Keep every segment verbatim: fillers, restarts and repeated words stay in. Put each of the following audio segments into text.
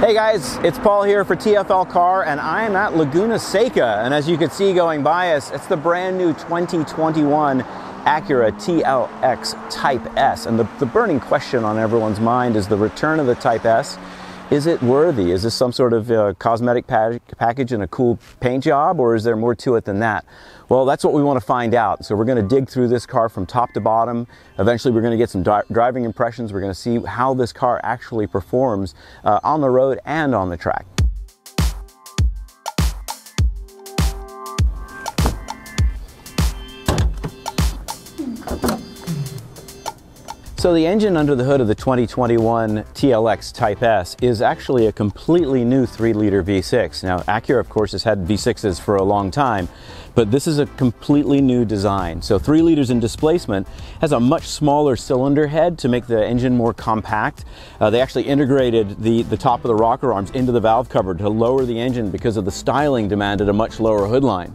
Hey guys, it's Paul here for T F L Car, and I am at Laguna Seca. And as you can see going by us, it's the brand new twenty twenty-one Acura T L X Type S. And the, the burning question on everyone's mind is the return of the Type S. Is it worthy? Is this some sort of uh, cosmetic pa package and a cool paint job, or is there more to it than that? Well, that's what we want to find out. So we're going to dig through this car from top to bottom. Eventually, we're going to get some di driving impressions. We're going to see how this car actually performs uh, on the road and on the track. So the engine under the hood of the twenty twenty-one T L X Type S is actually a completely new three liter V six. Now, Acura, of course, has had V sixes for a long time, but this is a completely new design. So three liters in displacement, has a much smaller cylinder head to make the engine more compact. Uh, they actually integrated the, the top of the rocker arms into the valve cover to lower the engine because of the styling demanded a much lower hood line.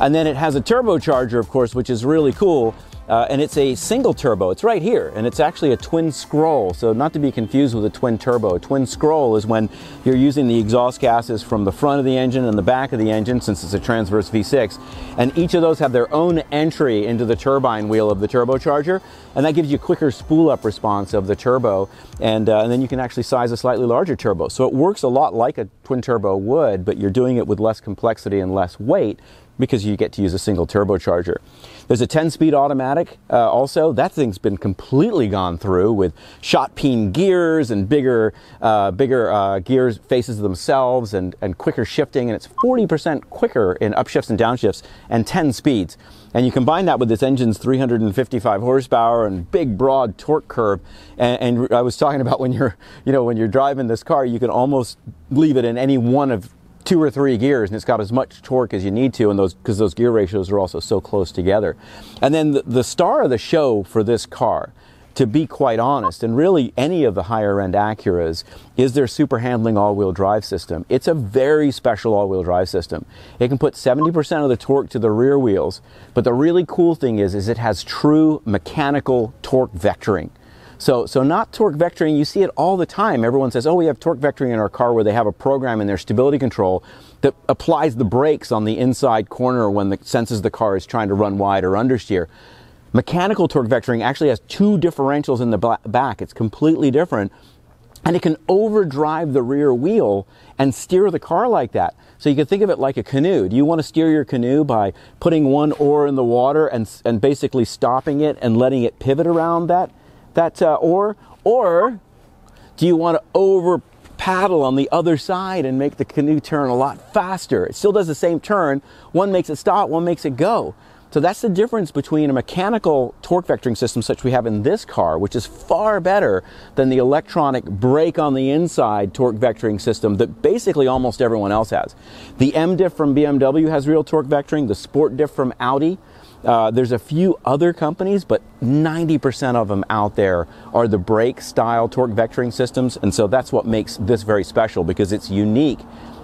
And then it has a turbocharger, of course, which is really cool. Uh, and it's a single turbo. It's right here, and it's actually a twin scroll, so not to be confused with a twin turbo. A twin scroll is when you're using the exhaust gases from the front of the engine and the back of the engine, since it's a transverse V six, and each of those have their own entry into the turbine wheel of the turbocharger, and that gives you quicker spool-up response of the turbo, and, uh, and then you can actually size a slightly larger turbo. So it works a lot like a twin turbo would, but you're doing it with less complexity and less weight, because you get to use a single turbocharger. There's a ten speed automatic uh, also. That thing's been completely gone through with shot peen gears and bigger uh, bigger uh, gears faces themselves and, and quicker shifting, and it's forty percent quicker in upshifts and downshifts and ten speeds. And you combine that with this engine's three hundred fifty-five horsepower and big broad torque curve. And, and I was talking about when you're, you know, when you're driving this car, you can almost leave it in any one of two or three gears, and it's got as much torque as you need to, and those because those gear ratios are also so close together. And then the, the star of the show for this car, to be quite honest, and really any of the higher end Acuras, is their super handling all-wheel drive system. It's a very special all-wheel drive system. It can put seventy percent of the torque to the rear wheels, but the really cool thing is, is it has true mechanical torque vectoring. So, so not torque vectoring, you see it all the time. Everyone says, oh, we have torque vectoring in our car, where they have a program in their stability control that applies the brakes on the inside corner when it senses the car is trying to run wide or understeer. Mechanical torque vectoring actually has two differentials in the back. It's completely different. And it can overdrive the rear wheel and steer the car like that. So you can think of it like a canoe. Do you want to steer your canoe by putting one oar in the water and, and basically stopping it and letting it pivot around that? That uh, or or do you want to over paddle on the other side and make the canoe turn a lot faster? It still does the same turn. One makes it stop, one makes it go. So that's the difference between a mechanical torque vectoring system such we have in this car, which is far better than the electronic brake on the inside torque vectoring system that basically almost everyone else has. The M diff from B M W has real torque vectoring, the Sport diff from Audi. Uh, there's a few other companies, but ninety percent of them out there are the brake style torque vectoring systems. And so that's what makes this very special, because it's unique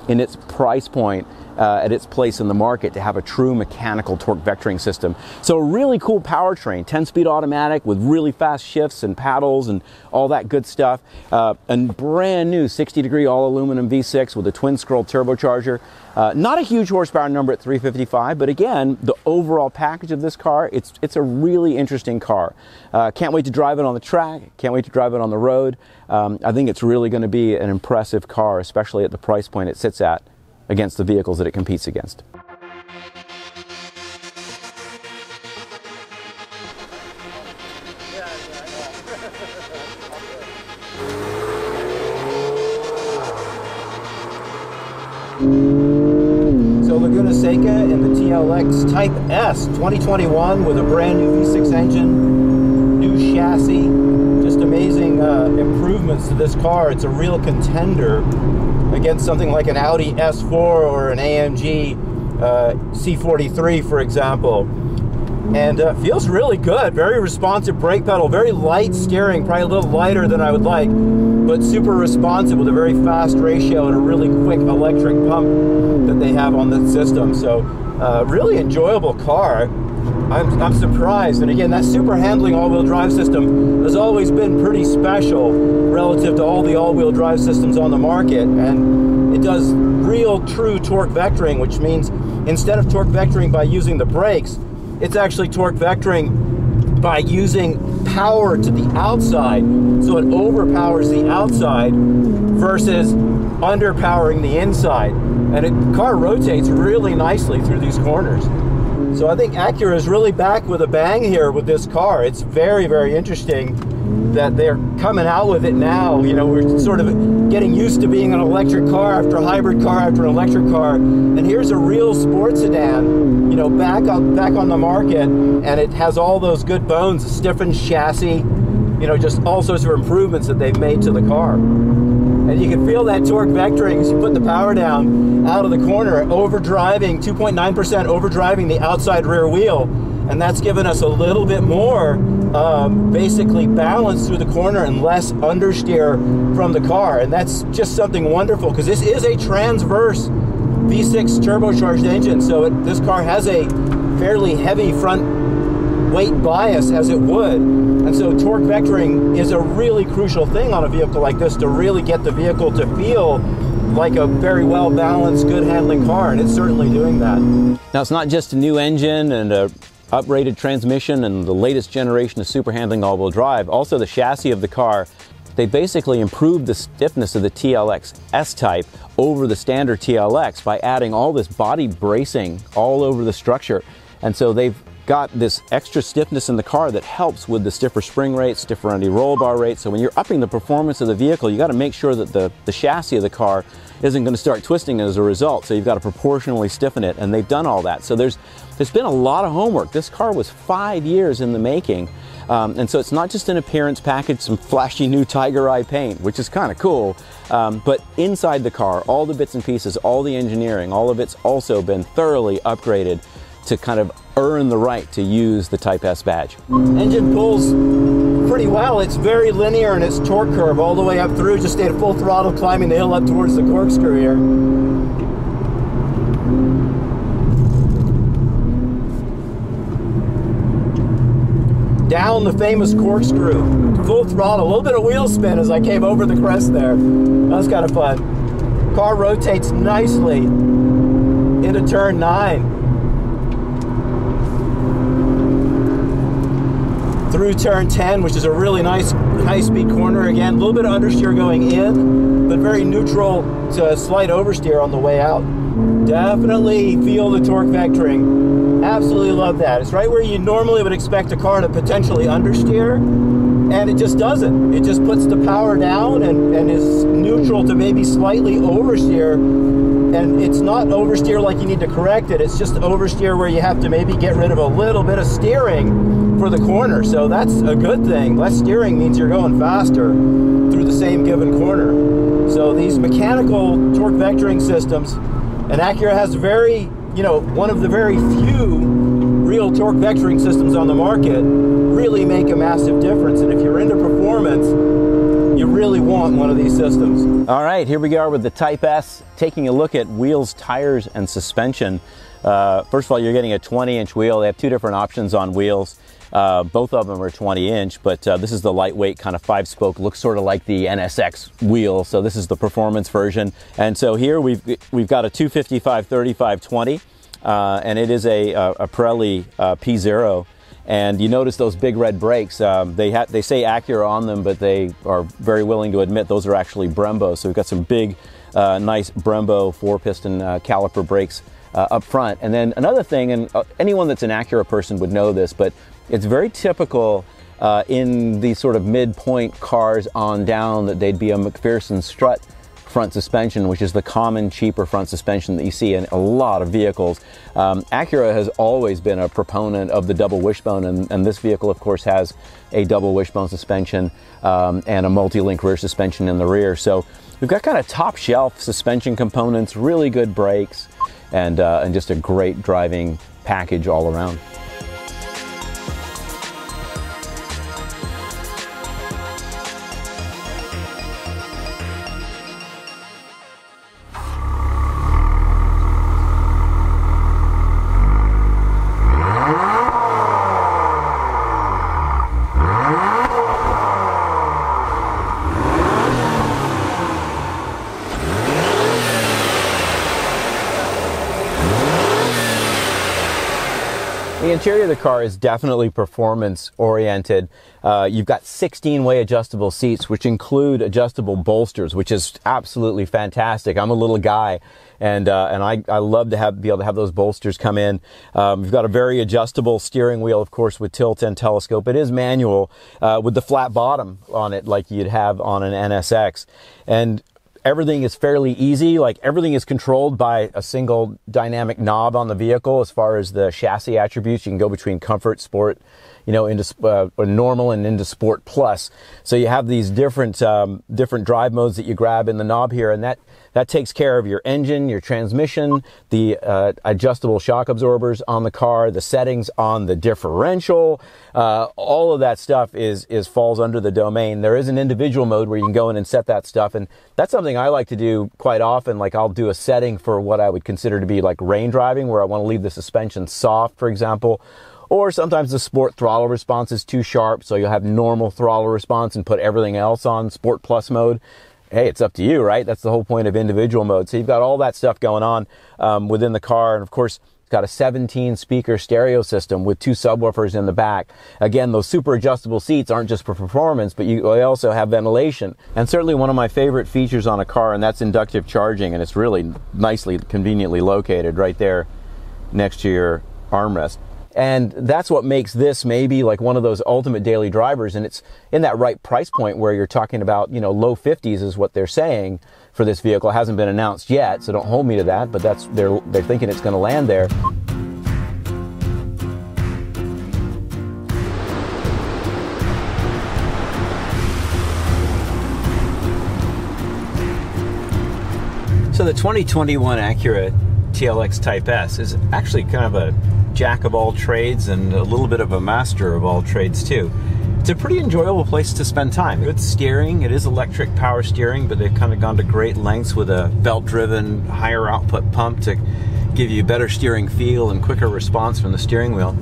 in its price point uh, at its place in the market to have a true mechanical torque vectoring system. So a really cool powertrain, ten speed automatic with really fast shifts and paddles and all that good stuff. Uh, and brand new sixty degree all aluminum V six with a twin scroll turbocharger. Uh, not a huge horsepower number at three fifty-five, but again, the overall package of this car, it's, it's a really interesting car. Uh, can't wait to drive it on the track, can't wait to drive it on the road. Um, I think it's really going to be an impressive car, especially at the price point it sits at against the vehicles that it competes against. So Laguna Seca in the T L X Type S twenty twenty-one with a brand new V six engine, new chassis, just amazing uh, improvements to this car. It's a real contender against something like an Audi S four or an A M G uh, C forty-three, for example. And uh, feels really good. Very responsive brake pedal, very light steering, probably a little lighter than I would like, but super responsive with a very fast ratio and a really quick electric pump that they have on the system. So uh, really enjoyable car. I'm, I'm surprised. And again, that super handling all-wheel drive system has always been pretty special relative to all the all-wheel drive systems on the market, and it does real true torque vectoring, which means instead of torque vectoring by using the brakes, it's actually torque vectoring by using power to the outside, so it overpowers the outside versus underpowering the inside. And the car rotates really nicely through these corners. So I think Acura is really back with a bang here with this car. It's very, very interesting that they're coming out with it now. You know, we're sort of getting used to being an electric car after a hybrid car after an electric car. And here's a real sports sedan, you know, back on, back on the market. And it has all those good bones, a stiffened chassis, you know, just all sorts of improvements that they've made to the car. And you can feel that torque vectoring as you put the power down out of the corner, overdriving, two point nine percent overdriving the outside rear wheel. And that's given us a little bit more um, basically balance through the corner and less understeer from the car. And that's just something wonderful, because this is a transverse V six turbocharged engine. So it, this car has a fairly heavy front weight bias, as it would. And so torque vectoring is a really crucial thing on a vehicle like this to really get the vehicle to feel like a very well-balanced, good handling car, and it's certainly doing that. Now, it's not just a new engine and a upgraded transmission and the latest generation of super handling all-wheel drive. Also, the chassis of the car, they basically improved the stiffness of the T L X S-Type over the standard T L X by adding all this body bracing all over the structure. And so they've got this extra stiffness in the car that helps with the stiffer spring rate, stiffer under roll bar rate. So when you're upping the performance of the vehicle, you got to make sure that the, the chassis of the car isn't going to start twisting as a result. So you've got to proportionally stiffen it, and they've done all that. So there's there's been a lot of homework. This car was five years in the making. Um, and so it's not just an appearance package, some flashy new tiger eye paint, which is kind of cool, um, but inside the car, all the bits and pieces, all the engineering, all of it's also been thoroughly upgraded to kind of earn the right to use the Type S badge. Engine pulls pretty well. It's very linear in its torque curve all the way up through. Just stayed at full throttle climbing the hill up towards the corkscrew here. Down the famous corkscrew. Full throttle, a little bit of wheel spin as I came over the crest there. That was kind of fun. Car rotates nicely into turn nine. Through turn ten, which is a really nice high-speed corner again. A little bit of understeer going in, but very neutral to slight oversteer on the way out. Definitely feel the torque vectoring. Absolutely love that. It's right where you normally would expect a car to potentially understeer, and it just doesn't. It just puts the power down and, and is neutral to maybe slightly oversteer. And it's not oversteer like you need to correct it. It's just oversteer where you have to maybe get rid of a little bit of steering for the corner. So that's a good thing. Less steering means you're going faster through the same given corner. So these mechanical torque vectoring systems, and Acura has very, you know, one of the very few real torque vectoring systems on the market, really make a massive difference. And if you're into performance, you really want one of these systems. All right, here we are with the Type S, taking a look at wheels, tires, and suspension. Uh, first of all, you're getting a twenty inch wheel. They have two different options on wheels. Uh, both of them are twenty inch, but uh, this is the lightweight kind of five spoke, looks sort of like the N S X wheel. So this is the performance version. And so here we've, we've got a two fifty-five thirty-five twenty, uh, and it is a, a, a Pirelli uh, P Zero. And you notice those big red brakes, um, they, ha they say Acura on them, but they are very willing to admit those are actually Brembo. So we've got some big, uh, nice Brembo four piston uh, caliper brakes uh, up front. And then another thing, and uh, anyone that's an Acura person would know this, but it's very typical uh, in the sort of midpoint cars on down that they'd be a McPherson strut front suspension, which is the common cheaper front suspension that you see in a lot of vehicles. Um, Acura has always been a proponent of the double wishbone, and, and this vehicle, of course, has a double wishbone suspension um, and a multi-link rear suspension in the rear. So we've got kind of top shelf suspension components, really good brakes, and, uh, and just a great driving package all around. The interior of the car is definitely performance oriented. Uh, you've got sixteen way adjustable seats, which include adjustable bolsters, which is absolutely fantastic. I'm a little guy, and uh, and I, I love to have be able to have those bolsters come in. Um, you've got a very adjustable steering wheel, of course, with tilt and telescope. It is manual uh, with the flat bottom on it like you'd have on an N S X. And everything is fairly easy. Like, everything is controlled by a single dynamic knob on the vehicle. As far as the chassis attributes, you can go between comfort, sport, you know, into uh, normal and into sport plus. So you have these different um, different drive modes that you grab in the knob here, and that that takes care of your engine, your transmission, the uh, adjustable shock absorbers on the car, the settings on the differential. Uh, all of that stuff is is falls under the domain. There is an individual mode where you can go in and set that stuff, and that's something I like to do quite often. Like, I'll do a setting for what I would consider to be like rain driving, where I want to leave the suspension soft, for example. Or sometimes the sport throttle response is too sharp, so you'll have normal throttle response and put everything else on sport plus mode. Hey, it's up to you, right? That's the whole point of individual mode. So you've got all that stuff going on um, within the car. And of course, it's got a seventeen speaker stereo system with two subwoofers in the back. Again, those super adjustable seats aren't just for performance, but you they also have ventilation. And certainly one of my favorite features on a car, and that's inductive charging. And it's really nicely, conveniently located right there next to your armrest. And that's what makes this maybe like one of those ultimate daily drivers. And it's in that right price point where you're talking about, you know, low fifties is what they're saying for this vehicle. It hasn't been announced yet, so don't hold me to that, but that's they're they're thinking it's going to land there. So the twenty twenty-one Acura T L X Type S is actually kind of a jack of all trades and a little bit of a master of all trades too. It's a pretty enjoyable place to spend time. Good steering. It is electric power steering, but they've kind of gone to great lengths with a belt-driven higher output pump to give you better steering feel and quicker response from the steering wheel.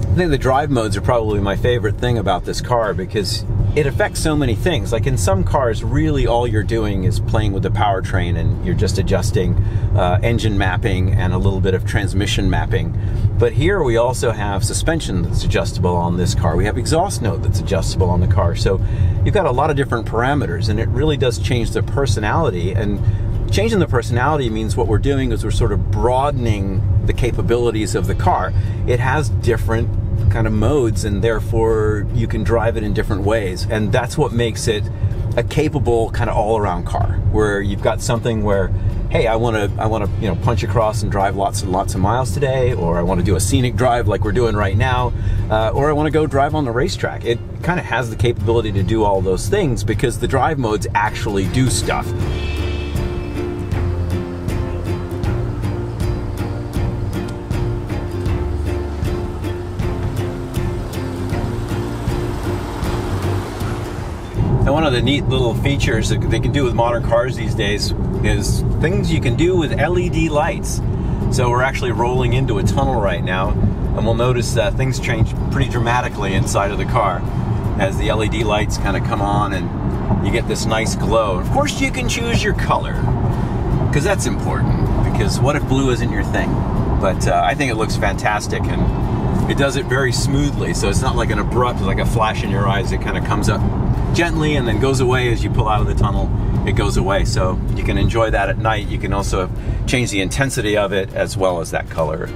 I think the drive modes are probably my favorite thing about this car, because it affects so many things. Like, in some cars, really all you're doing is playing with the powertrain, and you're just adjusting uh, engine mapping and a little bit of transmission mapping. But here we also have suspension that's adjustable on this car. We have exhaust note that's adjustable on the car. So you've got a lot of different parameters, and it really does change the personality. And changing the personality means what we're doing is we're sort of broadening the capabilities of the car. It has different kind of modes, and therefore you can drive it in different ways, and that's what makes it a capable kind of all-around car, where you've got something where, hey, I want to I want to you know, punch across and drive lots and lots of miles today, or I want to do a scenic drive like we're doing right now, uh, or I want to go drive on the racetrack. It kind of has the capability to do all those things because the drive modes actually do stuff. And one of the neat little features that they can do with modern cars these days is things you can do with L E D lights. So we're actually rolling into a tunnel right now, and we'll notice that things change pretty dramatically inside of the car as the L E D lights kind of come on and you get this nice glow. Of course, you can choose your color, because that's important, because what if blue isn't your thing? But uh, I think it looks fantastic, and it does it very smoothly, so it's not like an abrupt, like a flash in your eyes. It kind of comes up gently and then goes away as you pull out of the tunnel. It goes away, so you can enjoy that at night. You can also change the intensity of it as well as that color.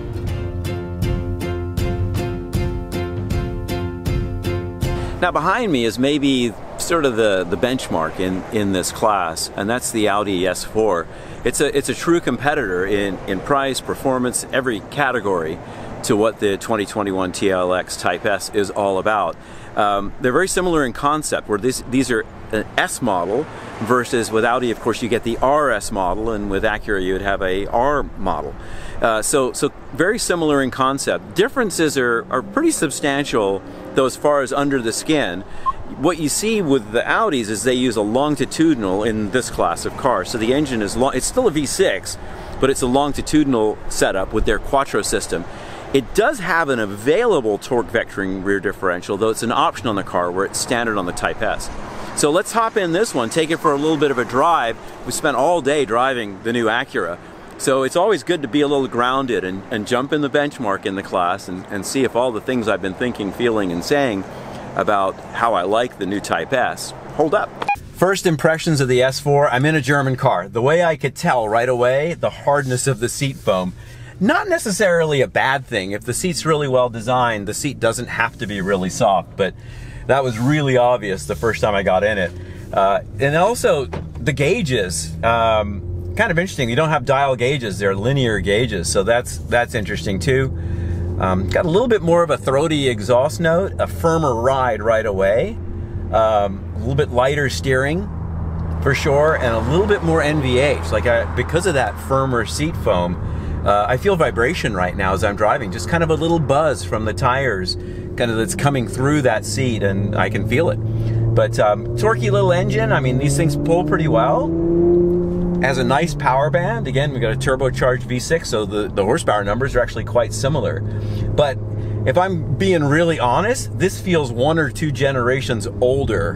Now, behind me is maybe sort of the the benchmark in in this class, and that's the Audi S four. It's a it's a true competitor in in price, performance, every category to what the twenty twenty-one T L X Type S is all about. Um, they're very similar in concept, where this, these are an S model versus with Audi, of course, you get the R S model, and with Acura you would have a R model. Uh, so, so very similar in concept. Differences are, are pretty substantial, though, as far as under the skin. What you see with the Audis is they use a longitudinal in this class of cars. So the engine is long, it's still a V six, but it's a longitudinal setup with their Quattro system. It does have an available torque vectoring rear differential, though it's an option on the car where it's standard on the Type S. So let's hop in this one, take it for a little bit of a drive. We spent all day driving the new Acura, So it's always good to be a little grounded and, and jump in the benchmark in the class and, and see if all the things I've been thinking, feeling, and saying about how I like the new Type S hold up. First impressions of the S four, I'm in a German car. The way I could tell right away, the hardness of the seat foam. Not necessarily a bad thing. If the seat's really well designed, the seat doesn't have to be really soft, but that was really obvious the first time I got in it. Uh, and also, the gauges. Um, Kind of interesting, you don't have dial gauges, they're linear gauges, so that's that's interesting too. Um, got a little bit more of a throaty exhaust note, a firmer ride right away, um, a little bit lighter steering for sure, and a little bit more N V H. Like I, because of that firmer seat foam, uh, I feel vibration right now as I'm driving, just kind of a little buzz from the tires, kind of that's coming through that seat, and I can feel it. But um, torquey little engine, I mean, these things pull pretty well. Has a nice power band. Again, we got a turbocharged V six, so the, the horsepower numbers are actually quite similar. But if I'm being really honest, this feels one or two generations older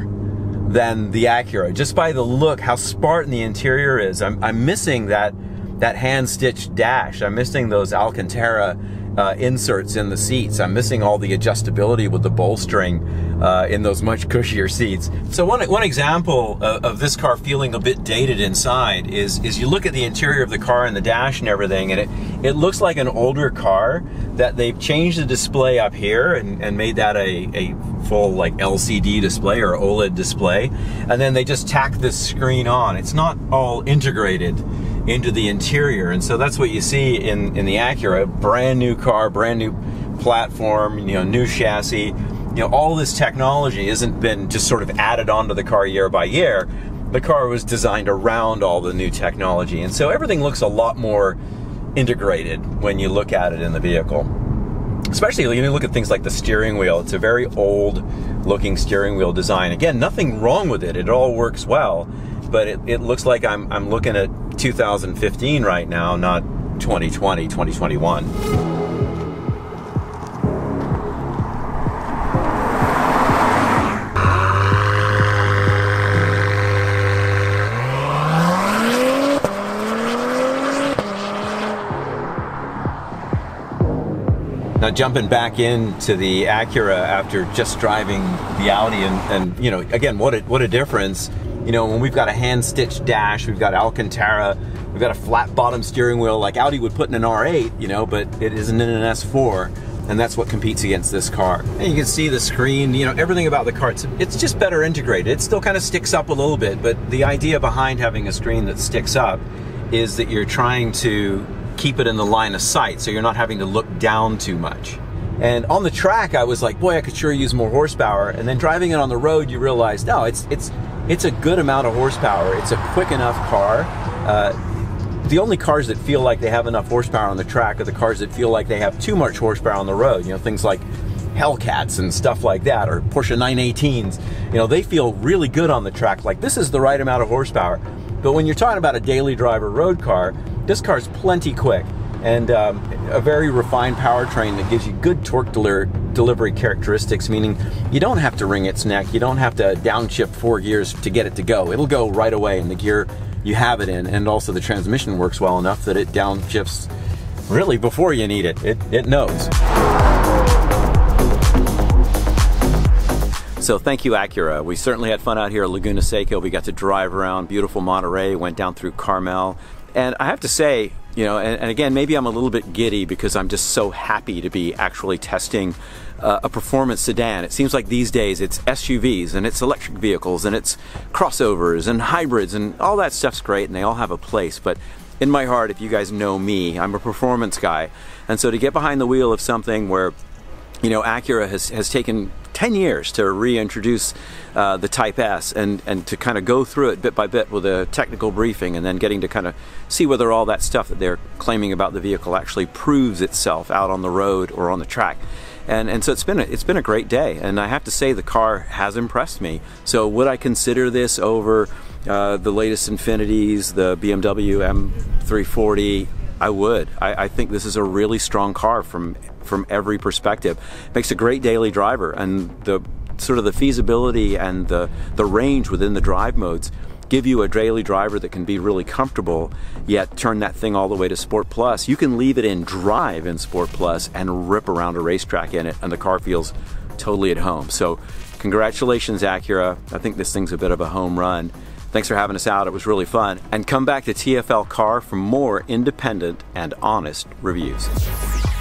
than the Acura, just by the look, how spartan the interior is. I'm, I'm missing that, that hand-stitched dash. I'm missing those Alcantara uh, inserts in the seats. I'm missing all the adjustability with the bowstring uh, in those much cushier seats. So one, one example of, of this car feeling a bit dated inside is, is you look at the interior of the car and the dash and everything, and it, it looks like an older car that they've changed the display up here and, and made that a, a full like L C D display or OLED display, and then they just tack this screen on. It's not all integrated into the interior, and so that's what you see in, in the Acura. Brand new car, brand new platform, you know, new chassis. You know, all this technology isn't been just sort of added onto the car year by year. The car was designed around all the new technology, and so everything looks a lot more integrated when you look at it in the vehicle. Especially when you look at things like the steering wheel. It's a very old looking steering wheel design. Again, nothing wrong with it. It all works well, but it, it looks like I'm, I'm looking at two thousand fifteen right now, not twenty twenty, twenty twenty-one. Now jumping back into the Acura after just driving the Audi, and, and you know, again, what a, what a difference. You know, when we've got a hand-stitched dash, we've got Alcantara, we've got a flat-bottom steering wheel like Audi would put in an R eight, you know, but it isn't in an S four, and that's what competes against this car. And you can see the screen, you know, everything about the car, it's, it's just better integrated. It still kind of sticks up a little bit, but the idea behind having a screen that sticks up is that you're trying to keep it in the line of sight, so you're not having to look down too much. And on the track, I was like, boy, I could sure use more horsepower, and then driving it on the road, you realize, no, it's, it's, it's a good amount of horsepower. It's a quick enough car. Uh, the only cars that feel like they have enough horsepower on the track are the cars that feel like they have too much horsepower on the road. You know, things like Hellcats and stuff like that, or Porsche nine eighteens. You know, they feel really good on the track. Like, this is the right amount of horsepower. But when you're talking about a daily driver road car, this car's plenty quick, and um, a very refined powertrain that gives you good torque delivery. delivery characteristics, meaning you don't have to wring its neck, you don't have to downshift four gears to get it to go. It'll go right away in the gear you have it in, and also the transmission works well enough that it downshifts really before you need it. It, it knows. So thank you, Acura. We certainly had fun out here at Laguna Seca. We got to drive around beautiful Monterey, went down through Carmel, and I have to say, you know, and, and again, maybe I'm a little bit giddy because I'm just so happy to be actually testing uh, a performance sedan. It seems like these days it's S U Vs and it's electric vehicles and it's crossovers and hybrids and all that stuff's great and they all have a place. But in my heart, if you guys know me, I'm a performance guy. And so to get behind the wheel of something where, you know, Acura has, has taken ten years to reintroduce uh, the Type S and, and to kind of go through it bit by bit with a technical briefing and then getting to kind of see whether all that stuff that they're claiming about the vehicle actually proves itself out on the road or on the track. And, and so it's been, a, it's been a great day, and I have to say the car has impressed me. So would I consider this over uh, the latest Infinitis, the B M W M three forty? I would. I, I think this is a really strong car from from every perspective. Makes a great daily driver, and the sort of the feasibility and the the range within the drive modes give you a daily driver that can be really comfortable, yet turn that thing all the way to Sport Plus. You can leave it in drive in Sport Plus and rip around a racetrack in it, and the car feels totally at home. So congratulations, Acura. I think this thing's a bit of a home run. Thanks for having us out. It was really fun. And come back to T F L Car for more independent and honest reviews.